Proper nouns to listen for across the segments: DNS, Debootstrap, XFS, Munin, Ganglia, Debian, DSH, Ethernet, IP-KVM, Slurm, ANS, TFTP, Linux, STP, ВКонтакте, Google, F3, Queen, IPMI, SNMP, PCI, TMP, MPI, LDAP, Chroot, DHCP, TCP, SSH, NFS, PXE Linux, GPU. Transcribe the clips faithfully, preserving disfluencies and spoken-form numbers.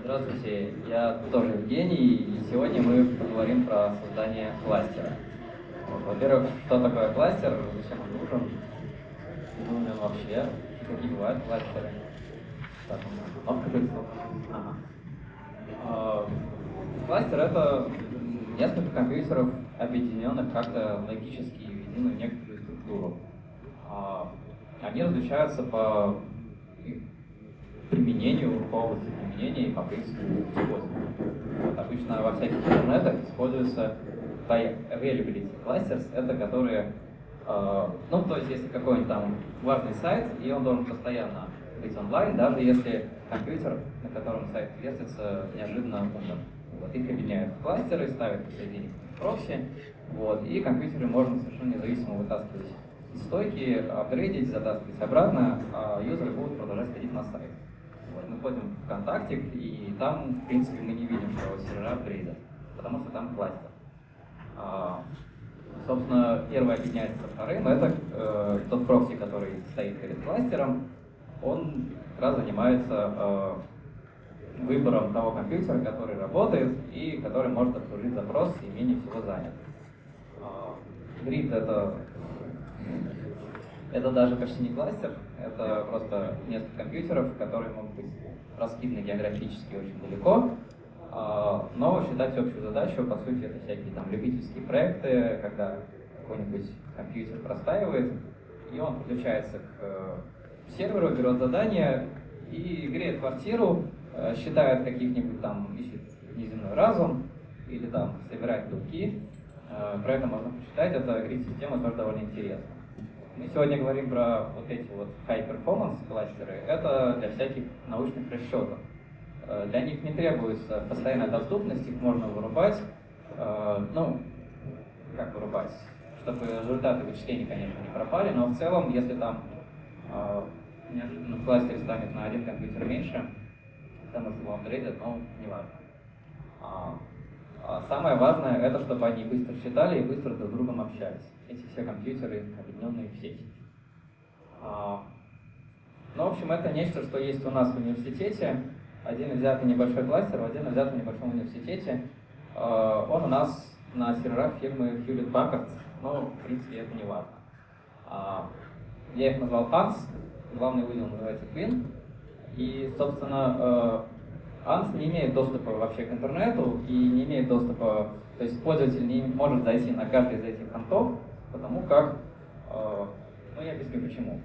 Здравствуйте, я тоже Евгений, и сегодня мы поговорим про создание кластера. Во-первых, что такое кластер, зачем он нужен, нужен он вообще, какие бывают кластеры. Так, ага. Кластер — это несколько компьютеров, объединенных как-то логически и введены в некоторую структуру. Они различаются по применению, по области применения и по принципу использования. Вот, обычно во всяких интернетах используется availability clusters, это которые, э, ну то есть если какой-нибудь там важный сайт, и он должен постоянно быть онлайн, даже если компьютер, на котором сайт вертится, неожиданно умер. Вот, их объединяют в кластеры, ставят посередине прокси, вот, и компьютеры можно совершенно независимо вытаскивать из стойки, апгрейдить, затаскивать обратно, а юзеры будут продолжать ходить на сайт. Вот, мы ходим в ВКонтакте, и там, в принципе, мы не видим, что сервера апгрейда, потому что там кластер. А, собственно, первое объединяется со вторым, это э, тот прокси, который стоит перед кластером, он как раз занимается э, выбором того компьютера, который работает и который может обслужить запрос и менее всего занят. Грид — это, это даже почти не кластер, это просто несколько компьютеров, которые могут быть раскиданы географически очень далеко, но считать общую задачу, по сути, это всякие там любительские проекты, когда какой-нибудь компьютер простаивает, и он подключается к серверу, берет задание и греет квартиру, считает каких-нибудь там, ищет неземной разум или там собирает белки. Про это можно посчитать, это грид-система тоже довольно интересна. Мы сегодня говорим про вот эти вот high-performance кластеры, это для всяких научных расчетов. Для них не требуется постоянная доступность, их можно вырубать, ну, как вырубать, чтобы результаты вычислений, конечно, не пропали, но в целом, если там неожиданно кластер станет на один компьютер меньше, потому что его апгрейдят, но не важно. А самое важное — это чтобы они быстро считали и быстро друг с другом общались. Эти все компьютеры, объединенные в сети. А, ну, в общем, это нечто, что есть у нас в университете. Один взятый небольшой кластер, один взятый в небольшом университете. А, он у нас на серверах фирмы Hewlett Packard, но, в принципе, это не важно. А, я их назвал эй эн эс, главный узел называется Queen. И, собственно, эй эн эс не имеет доступа вообще к интернету и не имеет доступа, то есть пользователь не может зайти на каждый из этих контов, потому как, ну я объясню почему.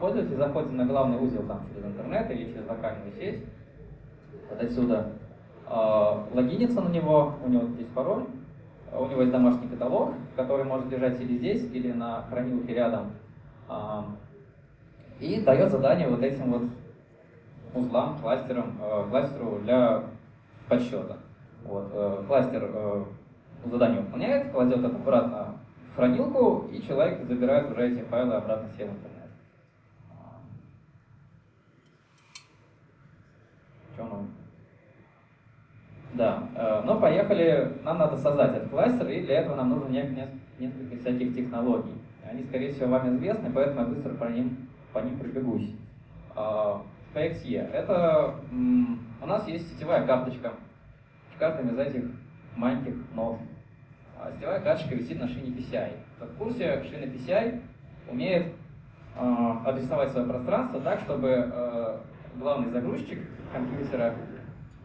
Пользователь заходит на главный узел там через интернет или через локальную сеть, вот отсюда, логинится на него, у него здесь пароль, у него есть домашний каталог, который может лежать или здесь, или на хранилке рядом, и дает задание вот этим вот узлам, кластерам, э, кластеру для подсчета. Вот, э, кластер э, задание выполняет, кладет это обратно в хранилку, и человек забирает уже эти файлы обратно себе в интернет. Что нам? Да, э, но поехали, нам надо создать этот кластер, и для этого нам нужно несколько, несколько всяких технологий. Они, скорее всего, вам известны, поэтому я быстро по ним, по ним пробегусь. пи экс и — это у нас есть сетевая карточка в каждом из этих маленьких нод. Сетевая карточка висит на шине пи си ай. В курсе, шина пи си ай умеет э, адресовать свое пространство так, чтобы э, главный загрузчик компьютера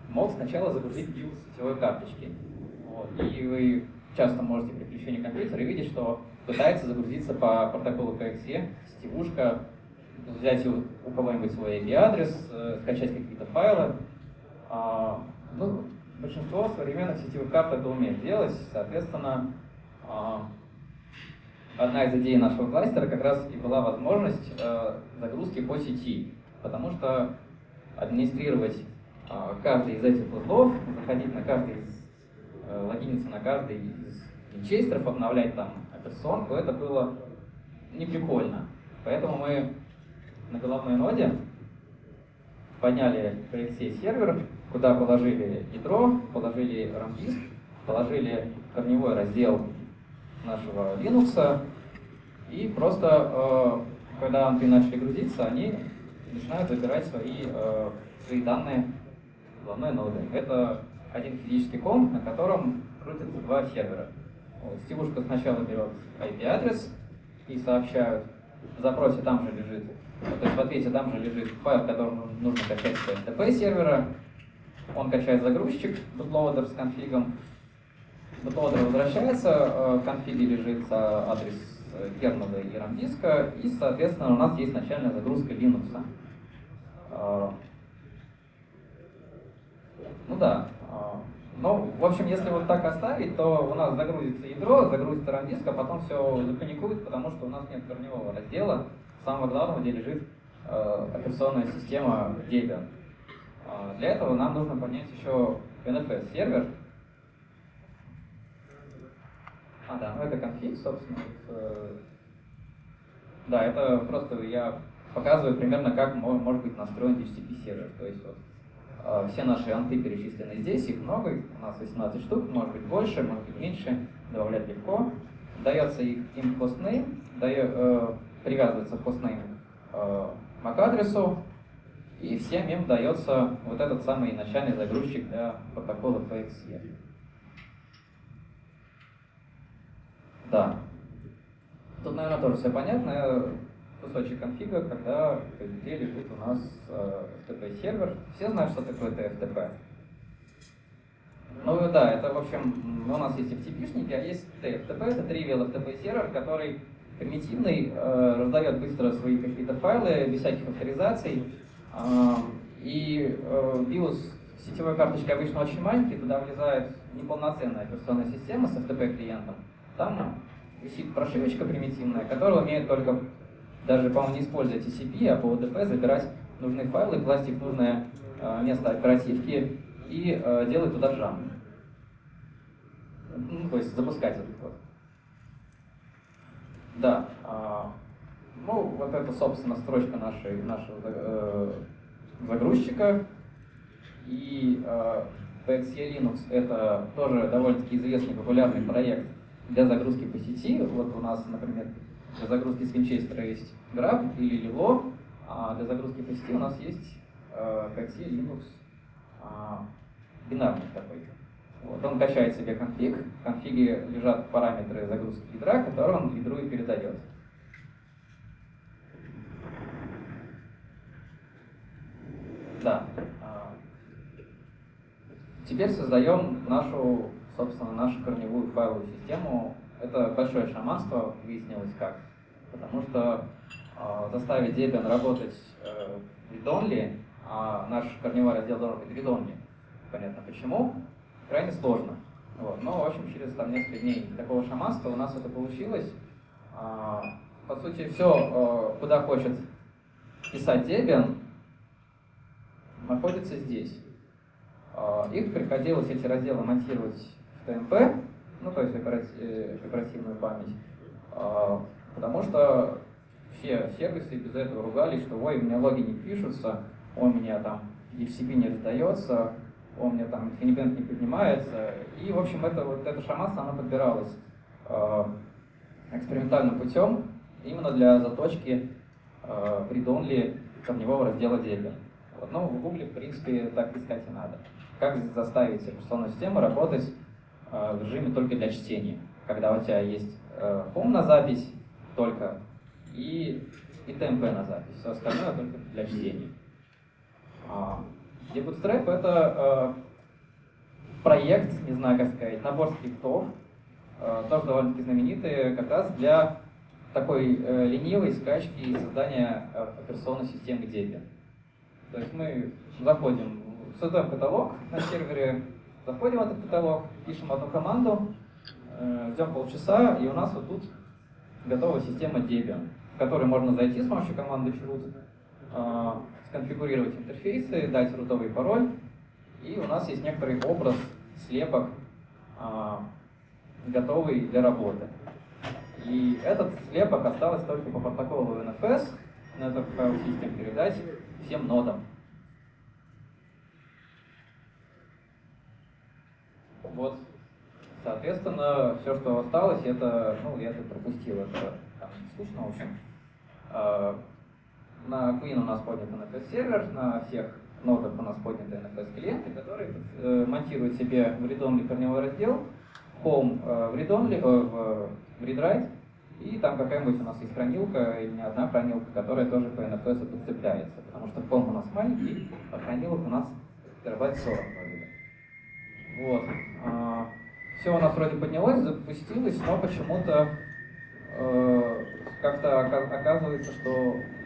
мог сначала загрузить билд сетевой карточки. Вот. И вы часто можете при включении компьютера видеть, что пытается загрузиться по протоколу пи экс и сетевушка, взять у кого-нибудь свой ай пи-адрес, э, скачать какие-то файлы. А, ну, большинство современных сетевых карт это умеет делать, соответственно, а, одна из идей нашего кластера как раз и была возможность э, загрузки по сети, потому что администрировать э, каждый из этих узлов, заходить на каждый из, э, логиниться на каждый из винчестеров, обновлять там операционку, это было неприкольно. Поэтому мы на головной ноде подняли пи экс и сервер, куда положили ядро, положили RAM-диск, положили корневой раздел нашего Linux, и просто, э, когда они начали грузиться, они начинают забирать свои, э, свои данные головной ноды. Это один физический ком, на котором крутятся два сервера. Вот, Стивушка сначала берет ай пи адрес и сообщают. В запросе там же лежит, то есть в ответе там же лежит файл, которому нужно качать эс ти пи сервера. Он качает загрузчик, бутлоадер с конфигом. Бутлоадер возвращается, в конфиге лежит адрес кернела и RAM-диска, и, соответственно, у нас есть начальная загрузка Linux. Ну да. Ну, в общем, если вот так оставить, то у нас загрузится ядро, загрузится RAM-диск, а потом все запаникует, потому что у нас нет корневого раздела, самого главного, где лежит э, операционная система Debian. Э, для этого нам нужно поднять еще эн эф эс сервер. А, да, ну это конфиг, собственно. Вот, э, да, это просто я показываю примерно, как может быть настроен ди эйч си пи сервер. То есть, вот, все наши анты перечислены здесь, их много, у нас восемнадцать штук, может быть больше, может быть меньше, добавлять легко. Дается их им хостнейм, э, привязывается хостнейм э, мак-адресу, и всем им дается вот этот самый начальный загрузчик для протокола пи экс и. Да. Тут, наверное, тоже все понятно. Кусочек конфига, когда где лежит у нас эф ти пи сервер. Все знают, что такое ти эф ти пи? Ну да, это, в общем, у нас есть эф ти пи-шники, а есть ти эф ти пи, это Trivial эф ти пи сервер, который примитивный, э, раздает быстро свои какие-то файлы, без всяких авторизаций. Э, и э, биос сетевой карточки обычно очень маленький, туда влезает неполноценная операционная система с эф ти пи-клиентом. Там висит прошивочка примитивная, которая умеет только, даже, по-моему, не используя ти си пи, а по ю ди пи забирать нужные файлы, класть их в нужное э, место оперативки и э, делать туда джам. Ну, то есть запускать этот код. Да. Э, ну, вот это, собственно, строчка нашей, нашего э, загрузчика. И э, пи экс и Linux — это тоже довольно-таки известный, популярный проект для загрузки по сети. Вот у нас, например, для загрузки с винчестера есть Grab или Lilo, а для загрузки по сети у нас есть э, пи экс и Linux э, бинарный такой. Вот, он качает себе конфиг, в конфиге лежат параметры загрузки ядра, которые он ядру и передает. Да. Теперь создаем нашу, собственно, нашу корневую файловую систему. Это большое шаманство, выяснилось как. Потому что э, заставить Debian работать э, read-only, а наш корневой раздел должен быть read-only, понятно почему, крайне сложно. Вот. Но, в общем, через там, несколько дней такого шаманства у нас это получилось. Э, по сути, все, э, куда хочет писать Debian, находится здесь. Э, их приходилось, эти разделы, монтировать в ти эм пи, ну, то есть оперативную память, потому что все сервисы без этого ругались, что ой, у меня логи не пишутся, у меня там ди эйч си пи не раздается, у меня там Infiniband не поднимается, и, в общем, это вот эта шаманство, она подбиралась экспериментальным путем именно для заточки read-only корневого раздела Debian. Вот, ну, в Google, в принципе, так искать и надо. Как заставить операционную систему работать в режиме только для чтения, когда у тебя есть э, home на запись только и, и ти эм пи на запись, все остальное только для чтения. А, Debootstrap — это э, проект, не знаю как сказать, набор скриптов, э, тоже довольно-таки знаменитые, как раз для такой э, ленивой скачки и создания э, операционной системы Debian. То есть мы заходим, создаем каталог на сервере, заходим в этот каталог, пишем одну команду, э, ждем полчаса, и у нас вот тут готова система Debian, в которой можно зайти с помощью команды Chroot, э, сконфигурировать интерфейсы, дать рутовый пароль, и у нас есть некоторый образ, слепок, э, готовый для работы. И этот слепок осталось только по протоколу эн эф эс, на этот файл систем передать всем нодам. Вот, соответственно, все, что осталось, это, ну, я тут пропустил, это там, скучно, в общем. На Queen у нас поднят эн эф эс сервер, на всех нода у нас поднятые эн эф эс клиенты, которые э, монтируют себе в read-only корневой раздел, home э, в read-only, э, в read-write, и там какая-нибудь у нас есть хранилка, или не одна хранилка, которая тоже по эн эф эс подцепляется, потому что home у нас маленький, а хранилок у нас терабайт сорок. Вот. Все у нас вроде поднялось, запустилось, но почему-то э, как-то оказывается, что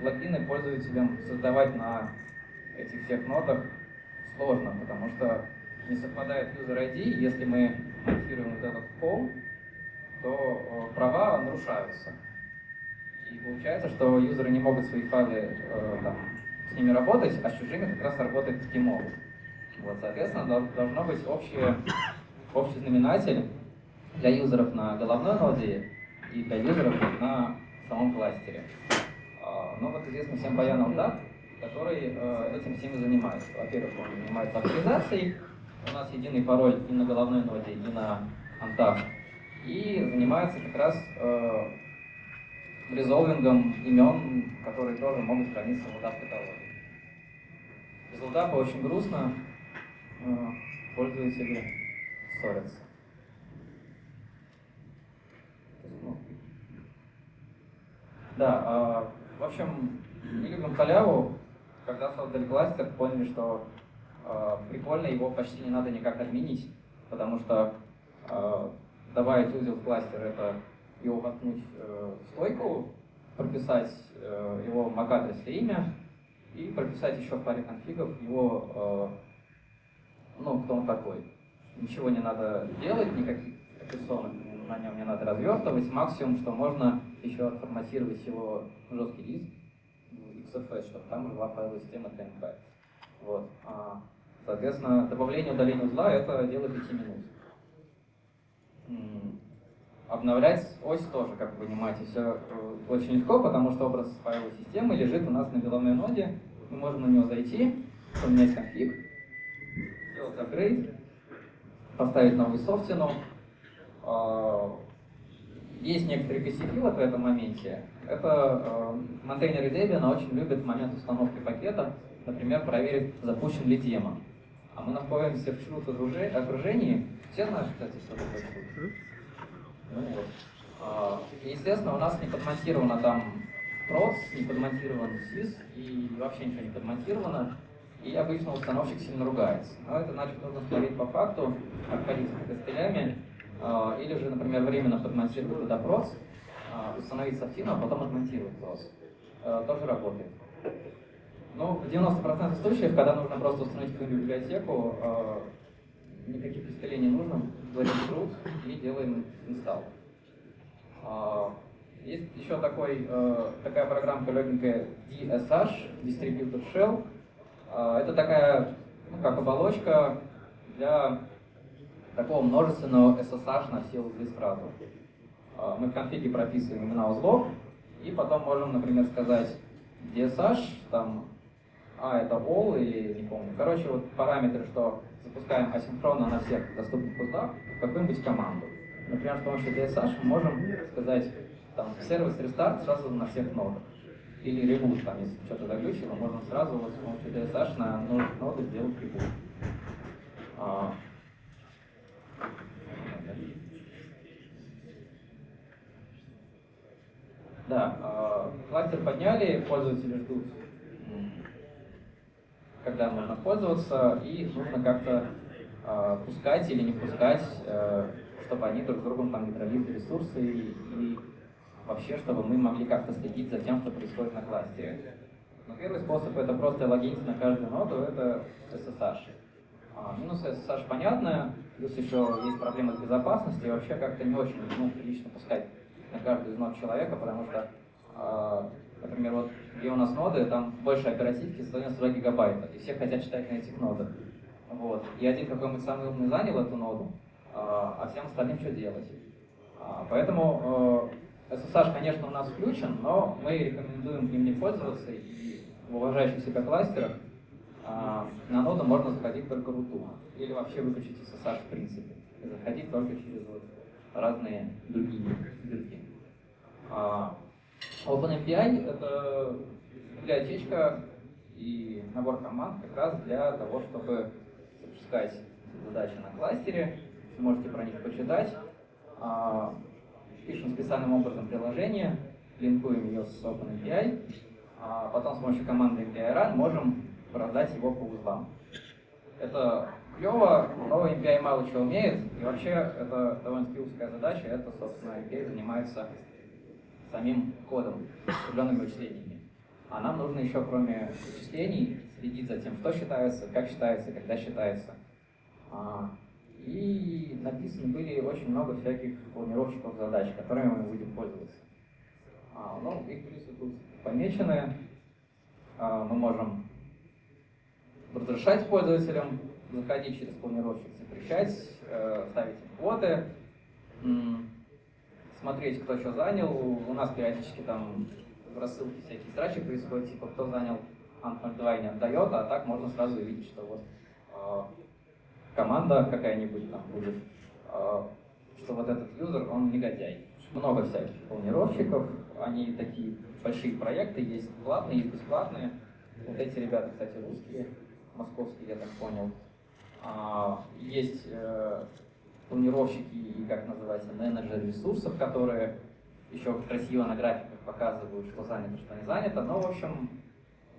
логины пользователям создавать на этих всех нотах сложно, потому что не совпадает юзер ай ди, если мы монтируем вот этот home, то э, права нарушаются. И получается, что юзеры не могут свои файлы э, там, с ними работать, а с чужими как раз работать не могут. Вот, соответственно, должно быть общее, общий знаменатель для юзеров на головной ноде и для юзеров на самом кластере. Э, ну вот известно всем баян эл дап, который э, этим всем занимается. Во-первых, он занимается авторизацией. У нас единый пароль и на головной ноде, и на антах. И занимается как раз э, резолвингом имен, которые тоже могут храниться в эл дап-каталоге. Без эл дап очень грустно, э, пользователи ссорятся. Да, э, в общем, мы любим халяву. Когда создали кластер, поняли, что э, прикольно, его почти не надо никак админить, потому что э, добавить узел в кластер — это его воткнуть э, в стойку, прописать э, его мак-адрес и имя, и прописать еще в паре конфигов его, э, ну, кто он такой. Ничего не надо делать, никаких персонок на нем не надо развертывать. Максимум, что можно, еще отформатировать его жесткий диск, икс эф эс, чтобы там была файловая система тэ эм пэ. Вот. Соответственно, добавление и удаление узла — это дело пяти минут. Обновлять ось тоже, как вы понимаете, все очень легко, потому что образ файловой системы лежит у нас на головной ноде. Мы можем на него зайти, поменять конфиг, сделать апгрейд, поставить новую софтину. Есть некоторые косяки вот в этом моменте. Это контейнеры Debian очень любят в момент установки пакета, например, проверить, запущен ли тема. А мы находимся в Chroot окружении. Все знают, кстати, что такое Chroot? Ну, вот. а, естественно, у нас не подмонтировано там проц, не подмонтирован сис, и вообще ничего не подмонтировано. И обычно установщик сильно ругается. Но это значит, нужно смотреть по факту, обходиться костылями, а, или же, например, временно подмонтировать туда проц, а, установить софтину, а потом отмонтировать проц. А, тоже работает. Ну, в девяноста процентах случаев, когда нужно просто установить какую-нибудь библиотеку, э, никаких костылей не нужно, говорим Chroot и делаем install. Э, есть еще такой, э, такая программка легенькая ди эс эйч, Distributed Shell. Э, это такая, ну, как оболочка для такого множественного эс эс эйч на все узлы сразу. Э, мы в конфиге прописываем имена узлов, и потом можем, например, сказать ди эс эйч, там, а это all или не помню. Короче, вот параметры, что запускаем асинхронно на всех доступных узлах какую-нибудь команду. Например, с помощью ди эс эйч мы можем сказать там сервис рестарт сразу на всех нодах. Или ребут, там, если что-то заглючило, можно сразу вот с помощью ди эс эйч на нужных нодах сделать ребут. А... Да, кластер подняли, пользователи ждут, когда можно пользоваться, и нужно как-то э, пускать или не пускать, э, чтобы они друг с другом там гидролизли ресурсы, и, и вообще, чтобы мы могли как-то следить за тем, что происходит на кластере. Но первый способ — это просто логиниться на каждую ноду, это эс эс эйч. А, минус эс эс эйч понятно, плюс еще есть проблемы с безопасностью, и вообще как-то не очень, ну, прилично пускать на каждую из нод человека, потому что, э, например, вот где у нас ноды, там больше оперативки создается два гигабайта, и все хотят читать на этих нодах. Вот. И один какой-нибудь самый умный занял эту ноду, э, а всем остальным что делать? А, поэтому э, эс эс эйч, конечно, у нас включен, но мы рекомендуем им не пользоваться, и в уважающих себя кластерах э, на ноду можно заходить только руту, или вообще выключить эс эс эйч в принципе, и заходить только через вот разные другие дырки. OpenMPI — это библиотечка, и набор команд как раз для того, чтобы запускать задачи на кластере. Вы можете про них почитать. Пишем специальным образом приложение, линкуем ее с OpenMPI, а потом с помощью команды mpi-run можем продать его по узлам. Это клево, но эм пи ай мало чего умеет, и вообще это довольно-таки узкая задача, это, собственно, эм пи ай занимается самим кодом, определенными вычислениями. А нам нужно еще, кроме вычислений, следить за тем, что считается, как считается, когда считается. И написаны были очень много всяких планировщиков задач, которыми мы будем пользоваться. А, ну, их плюсы тут помечены. А, мы можем разрешать пользователям заходить через планировщик, запрещать, э, ставить им квоты, смотреть, кто что занял. У нас периодически там в рассылке всякие срачи происходят, типа кто занял ан ноль два и не отдает, а так можно сразу увидеть, что вот э, команда какая-нибудь там будет, что вот этот юзер, он негодяй. Много всяких планировщиков, они такие большие проекты, есть платные и бесплатные. Вот эти ребята, кстати, русские, московские, я так понял. Есть планировщики и, как называется, менеджеры ресурсов, которые еще красиво на графиках показывают, что занято, что не занято. Но, в общем,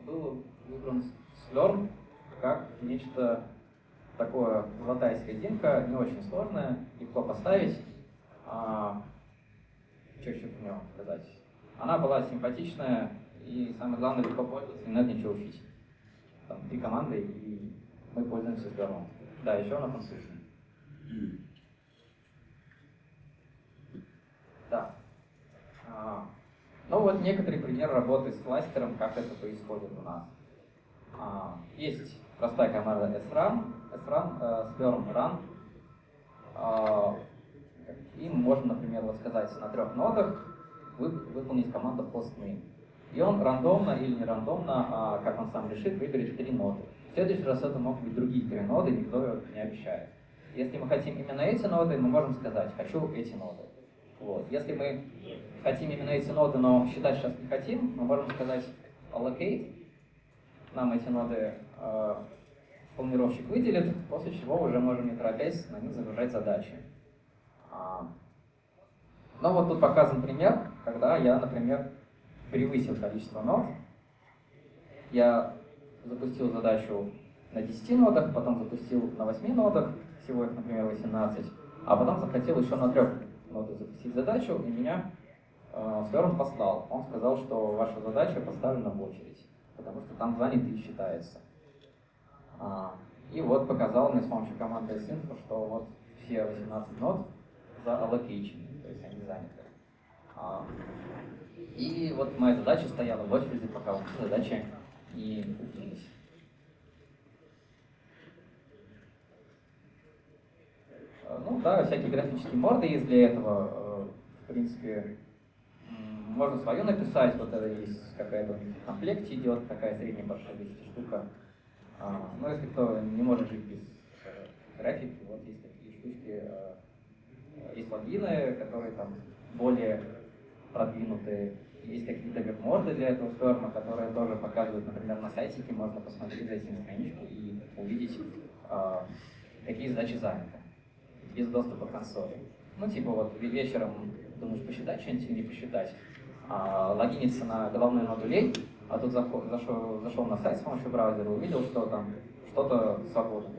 был выбран Slurm как нечто такое, золотая серединка, не очень сложная, легко поставить. А, что еще про него сказать? Она была симпатичная и, самое главное, легко пользоваться, не надо ничего учить. Там три команды, и мы пользуемся Slurm. Да, еще она послушная. Да. А, ну вот некоторый пример работы с кластером, как это происходит у нас. А, есть простая команда srun, srun, э, slurm run. Э, им можно, например, вот сказать на трех нодах вы, выполнить команду postname. И он рандомно или не рандомно, а, как он сам решит, выберет три ноды. В следующий раз это могут быть другие три ноды, никто не обещает. Если мы хотим именно эти ноды, мы можем сказать «хочу эти ноды». Вот. Если мы хотим именно эти ноды, но считать сейчас не хотим, мы можем сказать allocate. Нам эти ноды э, планировщик выделит, после чего уже можем не торопясь на них загружать задачи. А, ну вот тут показан пример, когда я, например, превысил количество нод. Я запустил задачу на десяти нодах, потом запустил на восьми нодах, всего их, например, восемнадцать, а потом захотел еще на трех нодах запустить задачу, и меня э, Slurm послал. Он сказал, что ваша задача поставлена в очередь, потому что там занято и считается. А, и вот показал мне с помощью команды synfo, что вот все восемнадцать нод зааллокейчены, то есть они заняты. А, и вот моя задача стояла в очереди, пока вот задачи не купились. Ну да, всякие графические морды есть для этого, в принципе. Можно свою написать, вот это есть какая-то в комплекте идет, такая средняя большая двести штука. А, но если кто не может жить без графики, вот есть такие штучки, есть логины, которые там более продвинутые, есть какие-то веб-морды для этого Slurm, которые тоже показывают, например, на сайтике, можно посмотреть, зайти на страничку и увидеть, а, какие задачи заняты, без доступа к консоли. Ну типа вот вечером думаешь посчитать что-нибудь или не посчитать. А, логиниться на головной модулей, а тут зашел, зашел на сайт с помощью браузера, увидел, что там что-то свободно.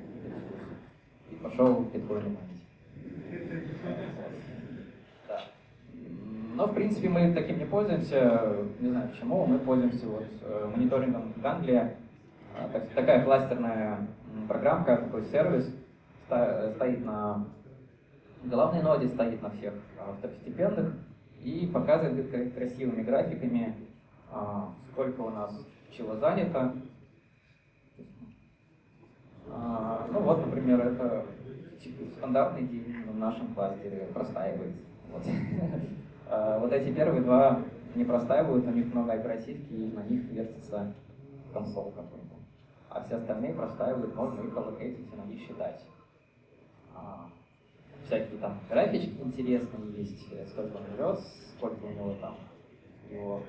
И пошел биткоин майнить. Да. Но в принципе мы таким не пользуемся, не знаю почему, мы пользуемся вот мониторингом Ганглия. Такая кластерная программка, такой сервис стоит на головной ноде, стоит на всех второстепенных. И показывает красивыми графиками, сколько у нас чего занято. Ну вот, например, это стандартный день в нашем кластере простаивает. Вот. Вот эти первые два не простаивают, у них много оперативки, и на них вертится консоль какой-то. А все остальные простаивают, можно их колокейтить и на них считать. Всякие там графички интересные есть, сколько он живет, сколько у него там его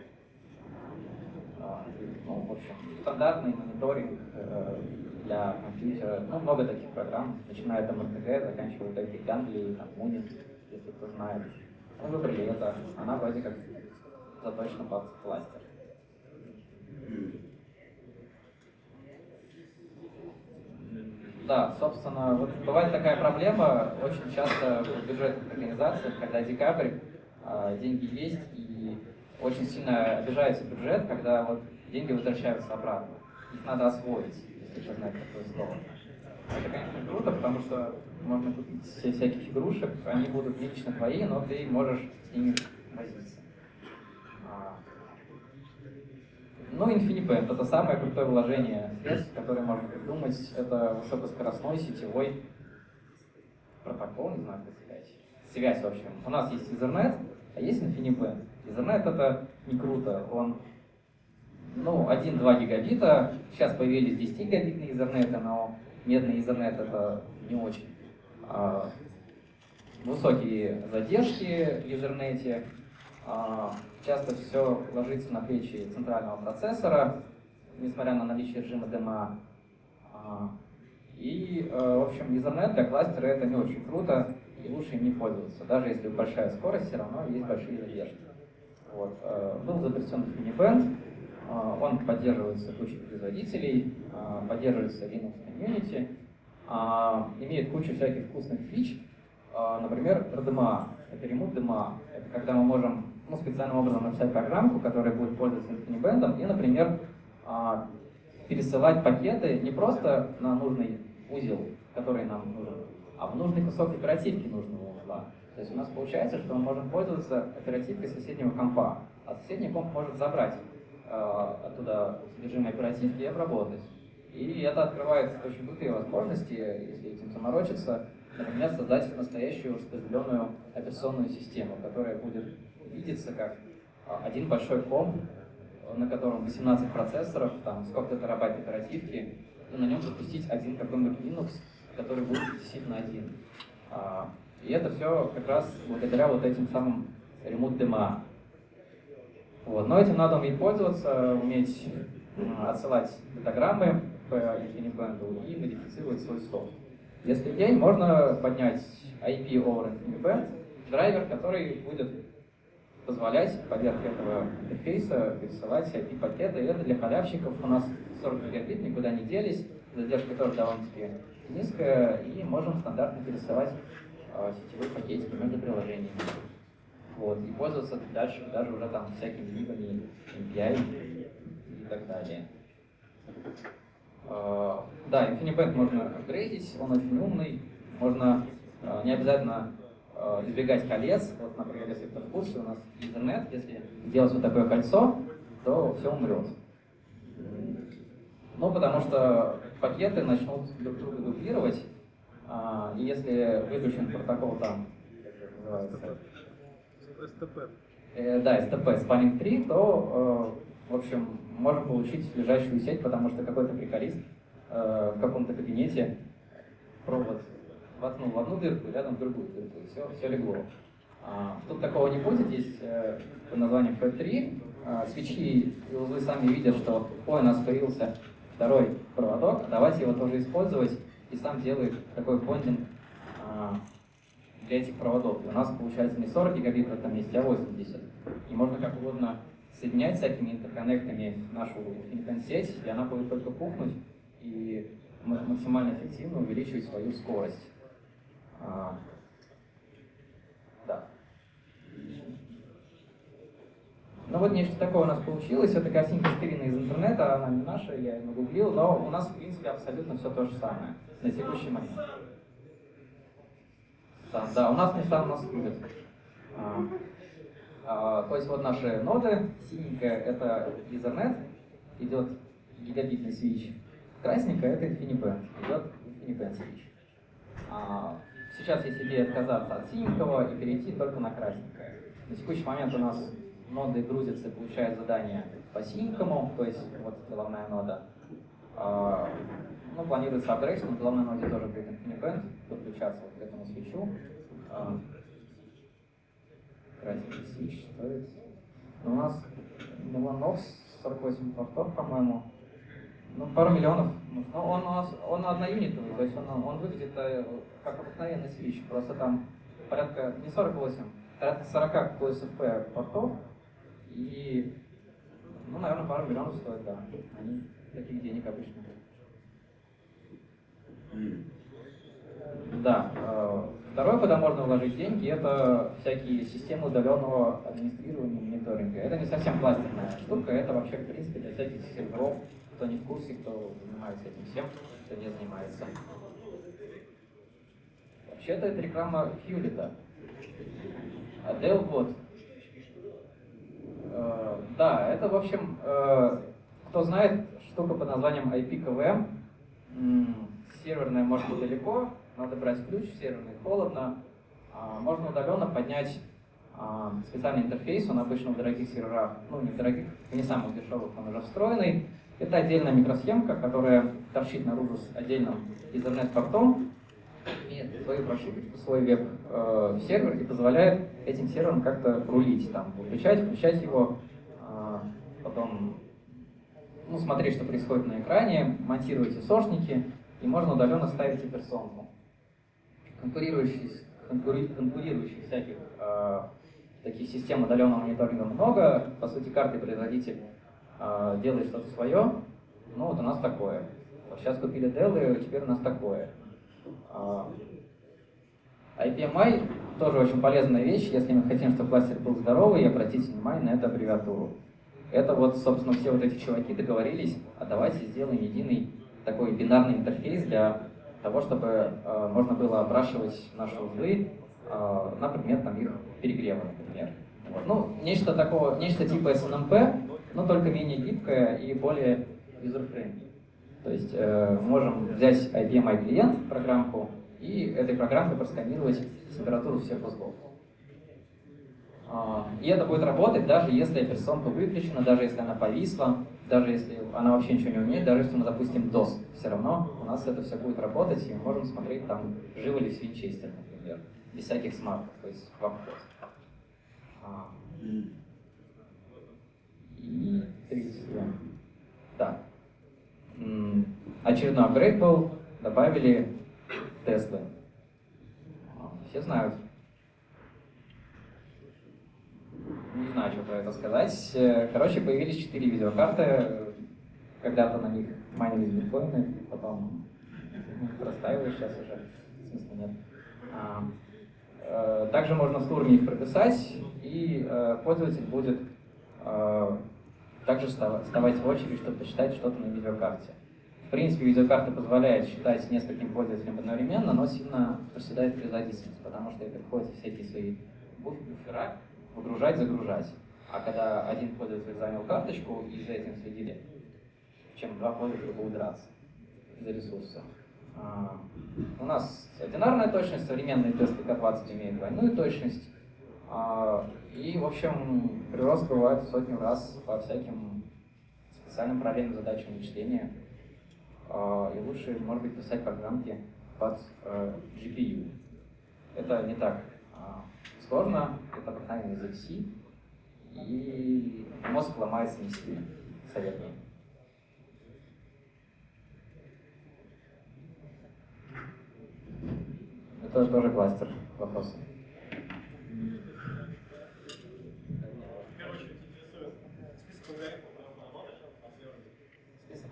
а, Ну, в общем, стандартный мониторинг э, для компьютера. Ну, много таких программ, начиная от эм эр тэ гэ, заканчивая таких Ганглии, там, Мунин, если кто знает. Мы выбрали это, она вроде как заточена под кластер. Да, собственно, вот бывает такая проблема очень часто в бюджетных организациях, когда декабрь, э, деньги есть, и очень сильно обижается бюджет, когда вот деньги возвращаются обратно. Их надо освоить, если вы знаете такое слово. Это, конечно, круто, потому что можно купить все всяких игрушек, они будут лично твои, но ты можешь с ними возиться. Ну, Infiniband — это самое крутое вложение средств, которое можно придумать. Это высокоскоростной сетевой протокол, не знаю, как сказать. Связь, в общем. У нас есть Ethernet, а есть Infiniband. Ethernet — это не круто. Он, ну, один-два гигабита. Сейчас появились десятигигабитные Ethernet, но медный Ethernet — это не очень. А, высокие задержки в Ethernet. Часто все ложится на плечи центрального процессора, несмотря на наличие режима ди эм а. И, в общем, Ethernet для кластера — это не очень круто, и лучше им не пользоваться. Даже если большая скорость, все равно есть большие задержки. Вот. Был запрещен Infiniband, он поддерживается кучей производителей, поддерживается Linux Community, имеет кучу всяких вкусных фич, например, ди эм а. Это Remote ди эм а. Это когда мы можем, ну, специальным образом написать программку, которая будет пользоваться Infiniband, и, например, пересылать пакеты не просто на нужный узел, который нам нужен, а в нужный кусок оперативки нужного узла. То есть у нас получается, что мы можем пользоваться оперативкой соседнего компа, а соседний комп может забрать оттуда содержимое оперативки и обработать. И это открывает очень крутые возможности, если этим заморочиться, например, создать настоящую распределенную операционную систему, которая будет видеться как один большой комп, на котором восемнадцать процессоров, там сколько-то терабайт оперативки, и на нем запустить один какой-нибудь Linux, который будет действительно один. И это все как раз благодаря вот этим самым Remote ди эм а. Вот. Но этим надо уметь пользоваться, уметь отсылать датаграммы по Infiniband и модифицировать свой софт. Если день, можно поднять ай пи over Infiniband, драйвер, который будет позволять поверх этого интерфейса пересылать ай пи-пакеты. И это для халявщиков. У нас сорок гигабит, никуда не делись, задержка тоже довольно-таки низкая, и можем стандартно пересылать э, сетевые пакетики между приложениями. Вот. И пользоваться дальше даже уже там всякими либами эм пи ай и так далее. Э, да, Infiniband можно апгрейдить, он очень умный, можно э, не обязательно избегать колец. Вот, например, если кто в курсе, у нас Ethernet, если делать вот такое кольцо, то все умрет. Ну, потому что пакеты начнут друг друга дублировать, а, и если выключен протокол там, как называется, эс тэ пэ. Э, да, эс тэ пэ, спаннинг три, то, э, в общем, можем получить лежащую сеть, потому что какой-то приколист э, в каком-то кабинете провод воткнул в одну дырку, рядом в другую дырку, и все, все легло. А, тут такого не будет, есть э, под названием эф три. А, свечи и узлы сами видят, что ой, у нас появился второй проводок, давайте его тоже использовать, и сам делает такой фондинг а, для этих проводов. И у нас получается не сорок гигабит в этом месте, а восемьдесят. И можно как угодно соединять всякими интерконнектами нашу Infiniband-сеть, и она будет только пухнуть и максимально эффективно увеличивать свою скорость. А, да. Ну вот нечто такое у нас получилось. Это картинка скрина из интернета, она не наша, я ее нагуглил, но у нас в принципе абсолютно все то же самое на текущий момент. Да, да, у нас не сам нас крутит. А, а, то есть вот наши ноды, синенькая — это Ethernet, идет гигабитный свич, красненькая — это Infiniband, идет Infiniband свич. А, Сейчас есть идея отказаться от синенького и перейти только на красненькое. На текущий момент у нас ноды грузятся и получают задания по синенькому, то есть вот главная нода. А, ну, планируется апгрейд, но главной ноде тоже будет Infiniband, подключаться вот к этому свечу. А, красненький свич стоит. У нас Linux сорок восемь портов, по-моему. Ну, пару миллионов. Но он у нас, он одноюнитовый, то есть он, он выглядит как обыкновенный свич. Просто там порядка не сорок восемь, порядка сорок кью эс эф пи портов. И, ну, наверное, пару миллионов стоит, да. Они таких денег обычно. Да. Второе, куда можно вложить деньги, это всякие системы удаленного администрирования и мониторинга. Это не совсем кластерная штука, это вообще, в принципе, для всяких серверов, кто не в курсе, кто занимается этим всем, кто не занимается. Вообще-то это реклама Hewlett. Adele вот. Э, да, это, в общем, э, кто знает, штука под названием ай пи кей ви эм. Серверная может быть далеко, надо брать ключ, серверный холодно. А, можно удаленно поднять а, специальный интерфейс, он обычно в дорогих серверах, ну не в дорогих, не самых дешевых, он уже встроенный. Это отдельная микросхемка, которая торчит наружу с отдельным Ethernet-портом, имеет свою прошивочку, свой веб-сервер и позволяет этим серверам как-то рулить, там, выключать, включать его, потом ну, смотреть, что происходит на экране, монтировать эс о шники, и можно удаленно ставить гиперсонку. Конкурирующих, конкури, конкурирующих всяких э, таких систем удаленного мониторинга много, по сути, каждый производитель делает что-то свое, ну вот у нас такое. Сейчас купили Dell, и теперь у нас такое. ай пи эм ай тоже очень полезная вещь, если мы хотим, чтобы кластер был здоровый, и обратите внимание на эту аббревиатуру. Это вот, собственно, все вот эти чуваки договорились, а давайте сделаем единый такой бинарный интерфейс для того, чтобы можно было опрашивать наши узлы, на предмет там, их перегрева, например. Вот. Ну, нечто такого, нечто типа эс эн эм пи, но только менее гибкая и более user-friendly. То есть э, можем взять ай пи эм ай клиент, программку, и этой программкой просканировать температуру всех узлов. А, и это будет работать, даже если операционка выключена, даже если она повисла, даже если она вообще ничего не умеет, даже если мы запустим дос, все равно у нас это все будет работать, и мы можем смотреть, там, живы ли свинчестер, например, без всяких смартов, то есть в обход. А. И да. Очередной апгрейд был, добавили тесты. Все знают. Не знаю, что про это сказать. Короче, появились четыре видеокарты. Когда-то на них майнились биткоины, потом простаиваешь сейчас уже. Смысла нет. А, также можно в Slurm их прописать, и пользователь будет также вставать в очередь, чтобы посчитать что-то на видеокарте. В принципе, видеокарта позволяет считать нескольким пользователям одновременно, но сильно проседает производительность, потому что ей приходится всякие свои буфера выгружать, загружать. А когда один пользователь занял карточку и за этим следили, чем два пользователя будут драться за ресурсы. У нас одинарная точность, современные тесты ка двадцать имеют двойную точность. И, в общем, прирост бывает в сотню раз по всяким специальным параллельным задачам вычисления. И лучше, может быть, писать программки под джи пи ю. Это не так сложно, это обыкновенный язык Си, и мозг ломается не сильно, советую. Это тоже кластер, вопросы.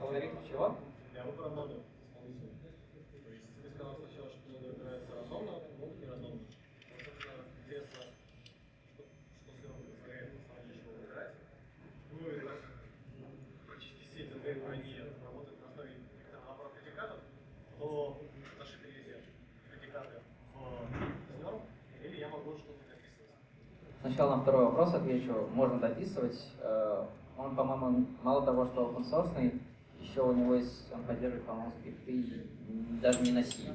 Алгоритм чего? Для выбора модов исполнителей. То есть ты сказал сначала, что много выбирается рандомно, много не рандомно. Но, собственно, интересно, что Slurm позволяет на самом деле чего выбирать. Ну и так, почти все эти дейты, они работают на основе набора предикатов, то зашибли эти предикаты в Slurm, или я могу что-то дописывать. Сначала на второй вопрос отвечу. Можно дописывать. Он, по-моему, мало того, что open-source, еще у него есть, он поддерживает, по-моему, скрипты даже не на Си,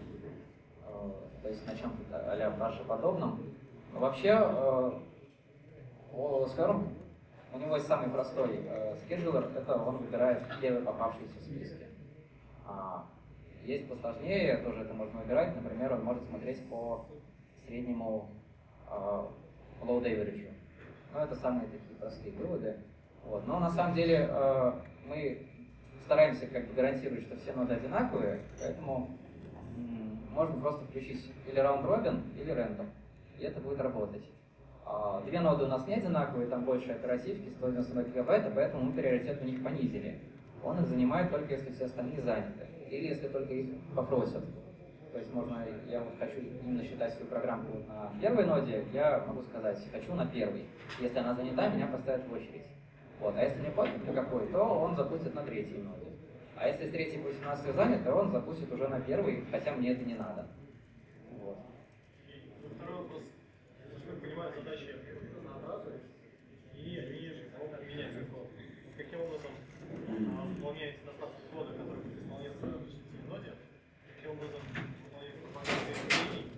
то есть на чем-то а-ля Паше подобном. Но вообще, Slurm, у него есть самый простой скеджулер, это он выбирает первый попавшийся в списке. Есть посложнее, тоже это можно выбирать, например, он может смотреть по среднему load average. Но это самые такие простые выводы. Вот. Но на самом деле э, мы стараемся как бы гарантировать, что все ноды одинаковые, поэтому можно просто включить или раунд-робин, или рандом, и это будет работать. А, две ноды у нас не одинаковые, там больше оперативки, сто девяносто два гигабайта, поэтому мы приоритет у них понизили. Он их занимает только если все остальные заняты, или если только их попросят. То есть можно, я вот хочу именно считать свою программку на первой ноде, я могу сказать, хочу на первой. Если она занята, меня поставят в очередь. Вот. А если не пофиг никакой, то он запустит на третьей ноде. А если с третьей будет у нас все занято, он запустит уже на первой, хотя мне это не надо. Вот. И второй вопрос. Насколько я понимаю, задачи разнообразны, и они могут меняться. Каким образом выполняется достаток кода, который будет исполняться в обычной ноде? Каким образом выполняется компоненты изменений?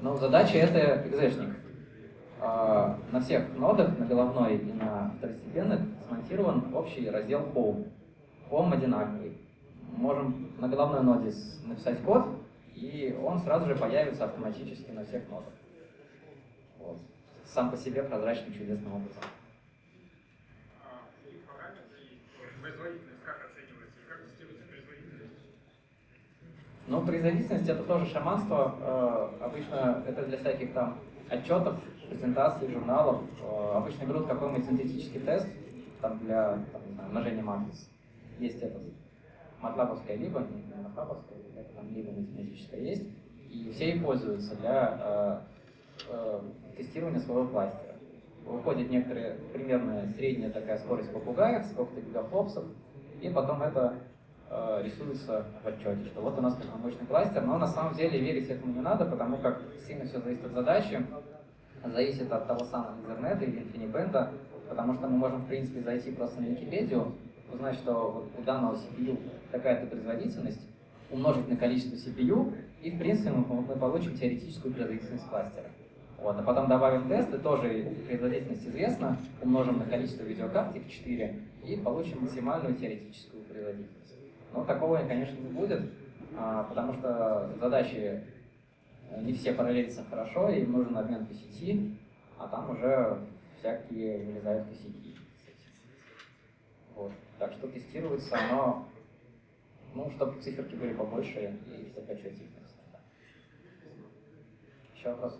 Но задача — это экзешник. На всех нодах, на головной и на второстепенных, смонтирован общий раздел Home. Home одинаковый. Можем на головной ноде написать код, и он сразу же появится автоматически на всех нодах. Вот. Сам по себе прозрачным, чудесным образом. Производительность как оценивается? Как тестируется производительность? Ну, производительность — это тоже шаманство. Обычно это для всяких там отчетов, презентаций, журналов. Обычно берут какой-нибудь синтетический тест там, для там, умножения матриц. Есть это матлабовская либо, не матлабовская, там либо математическая есть. И все ей пользуются для э, э, тестирования своего кластера. Выходит некоторая примерная средняя такая скорость попугаев, сколько-то гигафлопсов, и потом это э, рисуется в отчете, что вот у нас такой мощный кластер. Но на самом деле верить этому не надо, потому как сильно все зависит от задачи. Зависит от того самого Ethernet или Infiniband, потому что мы можем, в принципе, зайти просто на Википедию, узнать, что у данного си пи ю такая-то производительность, умножить на количество си пи ю, и, в принципе, мы, мы получим теоретическую производительность кластера. Вот. А потом добавим тесты, тоже производительность известна, умножим на количество видеокартик четыре, и получим максимальную теоретическую производительность. Но такого, конечно, не будет, потому что задачи не все параллелятся хорошо, им нужен обмен по сети, а там уже всякие вылезают косяки. Вот. Так что тестируется оно, ну, чтобы циферки были побольше и чтобы качать их. Еще вопрос?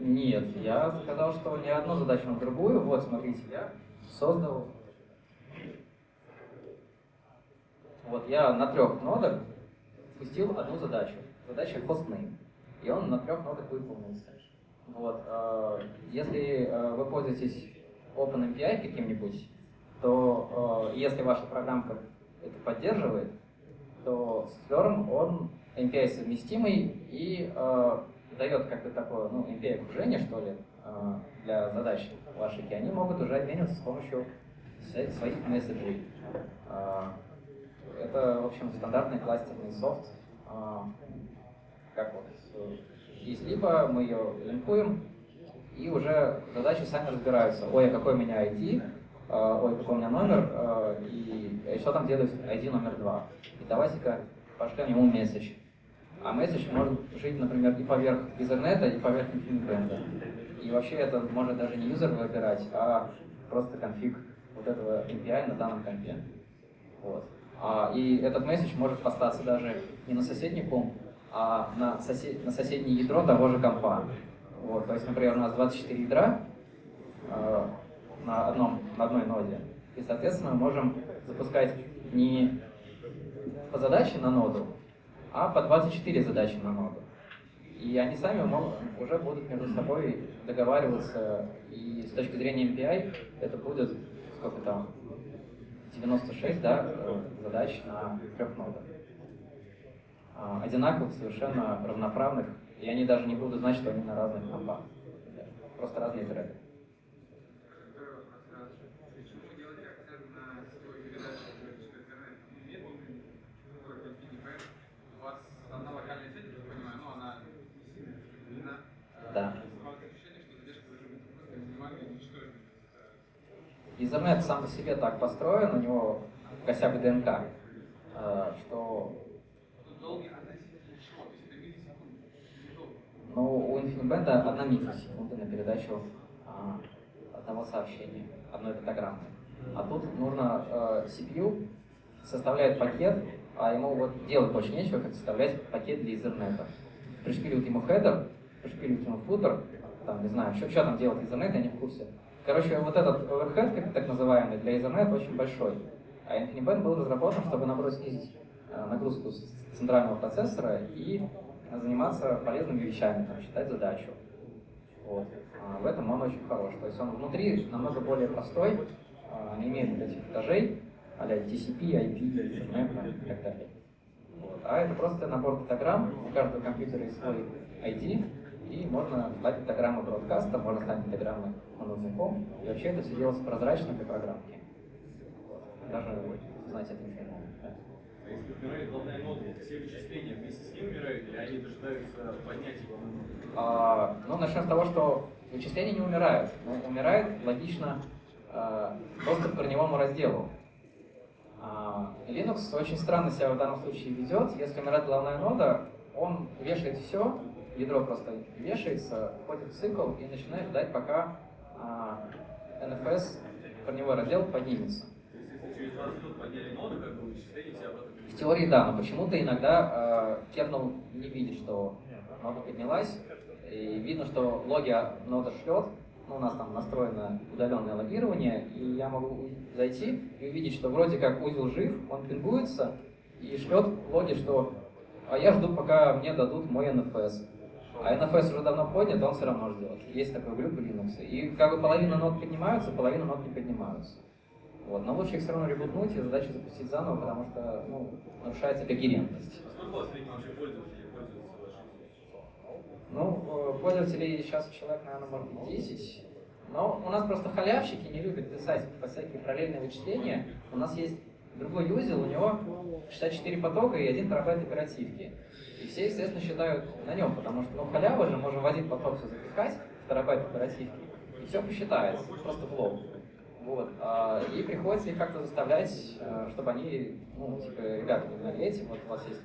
Нет, я сказал, что не одну задачу, на другую. Вот, смотрите, я создал. Вот я на трех нодах пустил одну задачу. Задача хостнейм. И он на трех нодах выполнился. Вот. Если вы пользуетесь OpenMPI каким-нибудь, то если ваша программка это поддерживает, то Slurm, он эм пи ай совместимый и дает как-то такое, ну, эм пи ай окружение, что ли, для задач ваших, и они могут уже обмениваться с помощью своих месседжей. Это, в общем, стандартный кластерный софт. Как вот, есть либо, мы ее линкуем, и уже задачи сами разбираются. Ой, а какой у меня ай ди, ой, какой у меня номер, и что там делает ай ди номер два. И давайте-ка пошлем ему месседж. А месседж может жить, например, и поверх Ethernet, и поверх Infiniband. И вообще это может даже не юзер выбирать, а просто конфиг вот этого эм пи ай на данном компе. Вот. А, и этот месседж может постаться даже не на соседний комп, а на, сосед... на соседнее ядро того же компа. Вот. То есть, например, у нас двадцать четыре ядра э, на, одном, на одной ноде. И, соответственно, мы можем запускать не по задаче на ноду, а по двадцать четыре задачи на ноду. И они сами могут, уже будут между собой договариваться, и с точки зрения эм пи ай это будет, сколько там, девяносто шесть, да, задач на трех нодах. Одинаковых, совершенно равноправных, и они даже не будут знать, что они на разных компах. Просто разные треды. Почему вы делаете акцент на сетевой передаче? Ethernet сам по себе так построен, у него косяк ДНК, что… Ну, у Infiniband одна микросекунда на передачу одного сообщения, одной пентаграммы. А тут нужно си пи ю составляет пакет, а ему вот делать больше нечего, как составлять пакет для Ethernet. Пришпиливают ему хедер, пришпиливают ему футер, там, не знаю, что, что там делать Ethernet, я не в курсе. Короче, вот этот overhead, так называемый, для Ethernet очень большой. А InfiniBand был разработан, чтобы наоборот снизить нагрузку с центрального процессора и заниматься полезными вещами, там, считать задачу. Вот. А в этом он очень хорош. То есть он внутри намного более простой, не имеет вот этих этажей, а-ля ти си пи, ай пи, Ethernet и так далее. Вот. А это просто набор пентаграмм, у каждого компьютера есть свой ай ди, и можно стать пентаграммы бродкаста, можно стать пентаграммы монозаком, и вообще это все делается прозрачно для программки. Даже знаете это ничего. А если умирает главная нода, все вычисления вместе с ним умирают, или они дожидаются поднятия? А, ну, начнем с того, что вычисления не умирают, но умирает логично доступ к корневому разделу. Linux очень странно себя в данном случае ведет. Если умирает главная нода, он вешает все, ядро просто вешается, входит в цикл и начинает ждать, пока эн эф эс, корневой раздел, поднимется. То есть, если через двадцать минут подняли ноду, как бы вычисление себя об этом не... В теории да, но почему-то иногда кернел не видит, что нода поднялась, и видно, что логи нода шлет. Ну, у нас там настроено удаленное логирование, и я могу зайти и увидеть, что вроде как узел жив, он пингуется и шлет логи, что «а я жду, пока мне дадут мой эн эф эс». А эн эф эс уже давно поднят, он все равно ждет. Есть такой глюк в Linux. И как бы половина нод поднимаются, половина нод не поднимаются. Вот. Но лучше их все равно ребутнуть и задачу запустить заново, потому что ну, нарушается когерентность. А сколько у вас вообще пользователей пользуются? Ну, пользователей сейчас человек, наверное, может быть десять. Но у нас просто халявщики не любят писать по всякие параллельные вычисления. У нас есть другой узел, у него шестьдесят четыре потока и один терабайт оперативки. И все, естественно, считают на нем, потому что, ну, халява же, можно в один поток все запихать, в терабайт оперативки, и все посчитается, просто в лоб. Вот. И приходится их как-то заставлять, чтобы они, ну, типа, ребята, не налейте, вот у вас есть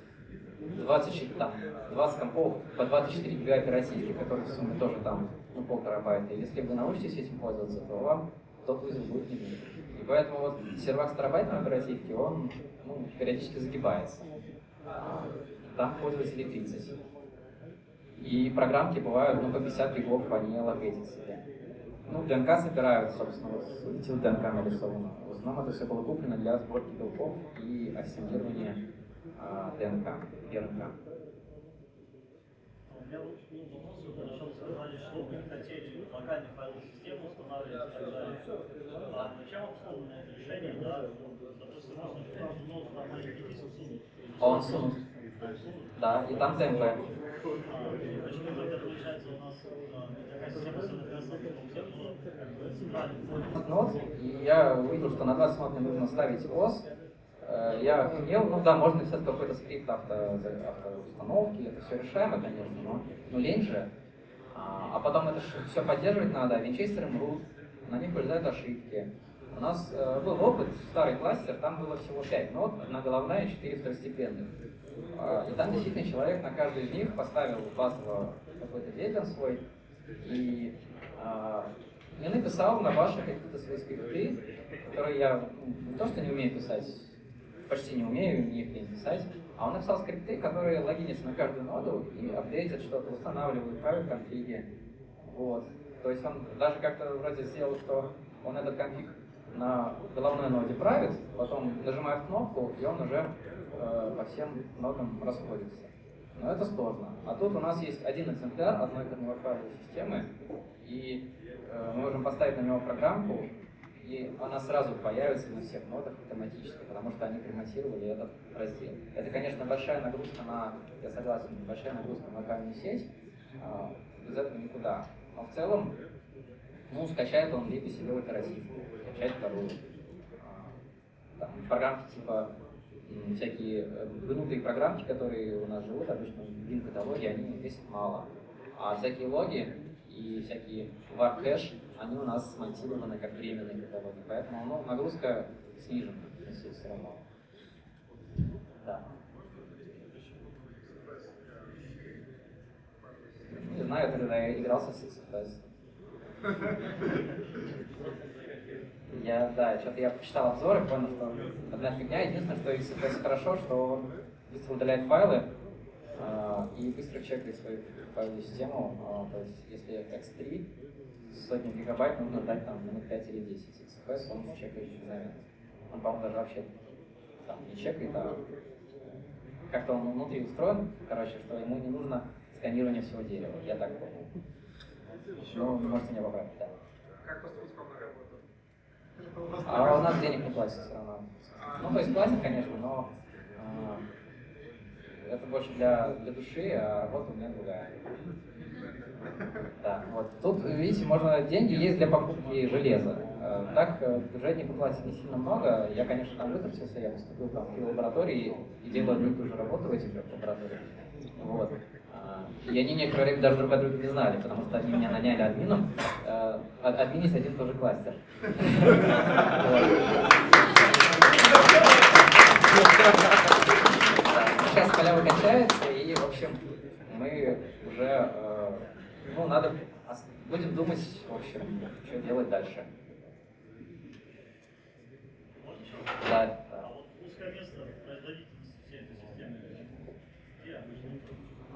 двадцать, там, двадцать компов по двадцать четыре гига оперативки, которые в сумме тоже там ну, полтерабайта. И если вы научитесь этим пользоваться, то вам тот узел будет не видно. И поэтому вот сервак с терабайтом оперативки, он ну, периодически загибается. Там пользователей тридцать. И программки бывают ну, по пятьдесят гигов, они логетятся. Ну, ДНК собирают, собственно, вот летил ДНК нарисовано. В основном это все было куплено для сборки белков и ассимилирования ДНК, ДНК. У меня лучше был вопрос, вы хорошо сказали, что вы хотели локальную файловую систему устанавливать и так далее. А чем обслуживано это решение? Да? Допустим, можно же каждый нод в нормальный диск сунуть. Он сунут. Да, и там тэ эм пэ. Почему тогда получается у нас такая система с эн эф эс? Я увидел, что на двадцать минут мне нужно ставить ОС. Я охренел, ну да, можно писать какой-то скрипт автоустановки, это все решаемо, конечно, но ну, лень же. А потом это все поддерживать надо, винчестеры мрут, на них вылезают ошибки. У нас был опыт, старый кластер, там было всего пять нод, одна головная и четыре второстепенных. И там действительно человек на каждый из них поставил базово какой-то Debian свой и мне написал на ваши какие-то свои скрипты, которые я не то что не умею писать, почти не умею, не умею писать. А он написал скрипты, которые логинятся на каждую ноду и апдейтят что-то, устанавливают, правят конфиги. Вот. То есть он даже как-то вроде сделал, что он этот конфиг на головной ноде правит, потом нажимает кнопку, и он уже э, по всем нодам расходится. Но это сложно. А тут у нас есть один экземпляр одной корневой файловой системы, и э, мы можем поставить на него программку, и она сразу появится на всех нодах автоматически, потому что они примонтировали этот раздел. Это, конечно, большая нагрузка на, я согласен, большая нагрузка на локальную сеть, без этого никуда. Но в целом, ну, скачает он либо себе в оперативку, скачает вторую. Там программки типа, всякие гнутые программки, которые у нас живут, обычно в бин-каталоге, они весят мало. А всякие логи и всякие вар-кэш, они у нас смонтированы как временные каталоги, поэтому ну, нагрузка снижена, если все равно. Да. Не знаю, я тогда игрался с икс эф эс. Я, да, что-то я почитал обзоры, понял, что одна фигня. Единственное, что икс эф эс хорошо, что он быстро удаляет файлы э, и быстро чекает свою файловую систему. Э, то есть, если икс три с сотни гигабайт, нужно дать там минут пять или десять. икс эф эс он чекает за минуту. Он, по-моему, даже вообще там не чекает, а как-то он внутри устроен, короче, что ему не нужно сканирование всего дерева. Я так понял. Ну, вы можете меня поправить, да. Как поступить вам на работу? А у нас денег не платят все равно. Ну, то есть платят, конечно, но э, это больше для, для души, а работа у меня другая. Да, вот. Тут, видите, можно деньги есть для покупки железа. Э, так, бюджет не платит не сильно много. Я, конечно, там вытратился, я поступил там в лаборатории и делал одну и ту же работу в этих лабораториях. Вот. И они некоторое время даже друг о друге не знали, потому что они меня наняли админом, э, админить один тоже кластер. Сейчас халява качается, и, в общем, мы уже, ну, надо, будем думать, в общем, что делать дальше. Да.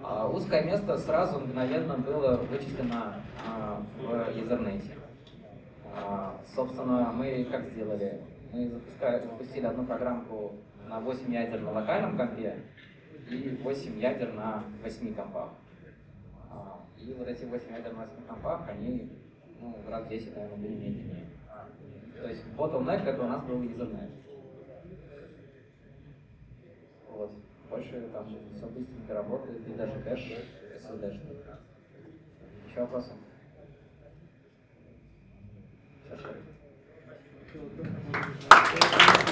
А узкое место сразу мгновенно было вычислено а, в Ethernet. А, собственно, мы как сделали? Мы запускали, запустили одну программку на восемь ядер на локальном компе и восемь ядер на восьми компах. А, и вот эти восемь ядер на восьми компах, они ну, раз в десять, наверное, были медленнее. То есть bottleneck это у нас был Ethernet. Вот. Больше там все быстренько работает, и даже кэш, эс эс эйч. Еще вопросы? Сейчас.